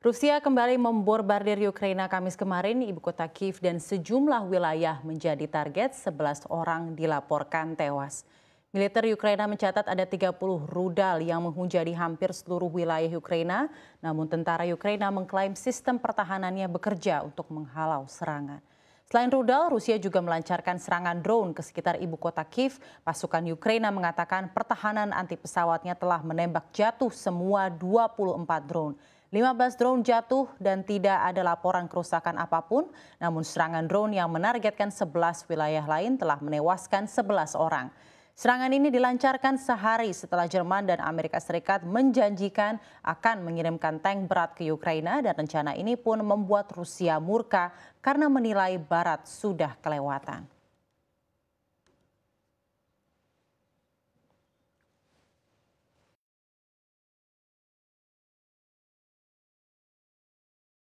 Rusia kembali membombardir Ukraina Kamis kemarin, ibu kota Kyiv dan sejumlah wilayah menjadi target, 11 orang dilaporkan tewas. Militer Ukraina mencatat ada 30 rudal yang menghujani hampir seluruh wilayah Ukraina, namun tentara Ukraina mengklaim sistem pertahanannya bekerja untuk menghalau serangan. Selain rudal, Rusia juga melancarkan serangan drone ke sekitar ibu kota Kyiv. Pasukan Ukraina mengatakan pertahanan anti pesawatnya telah menembak jatuh semua 24 drone. 15 drone jatuh dan tidak ada laporan kerusakan apapun, namun serangan drone yang menargetkan 11 wilayah lain telah menewaskan 11 orang. Serangan ini dilancarkan sehari setelah Jerman dan Amerika Serikat menjanjikan akan mengirimkan tank berat ke Ukraina, dan rencana ini pun membuat Rusia murka karena menilai Barat sudah kelewatan.